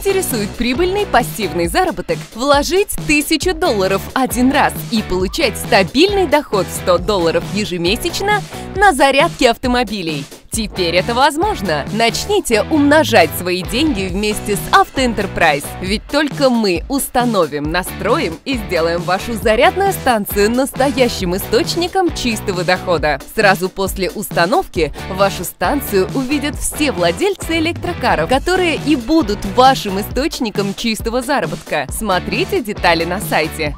интересует прибыльный пассивный заработок? Вложить $1000 один раз и получать стабильный доход $100 ежемесячно на зарядке автомобилей. Теперь это возможно. Начните умножать свои деньги вместе с AutoEnterprise. Ведь только мы установим, настроим и сделаем вашу зарядную станцию настоящим источником чистого дохода. Сразу после установки вашу станцию увидят все владельцы электрокаров, которые и будут вашим источником чистого заработка. Смотрите детали на сайте.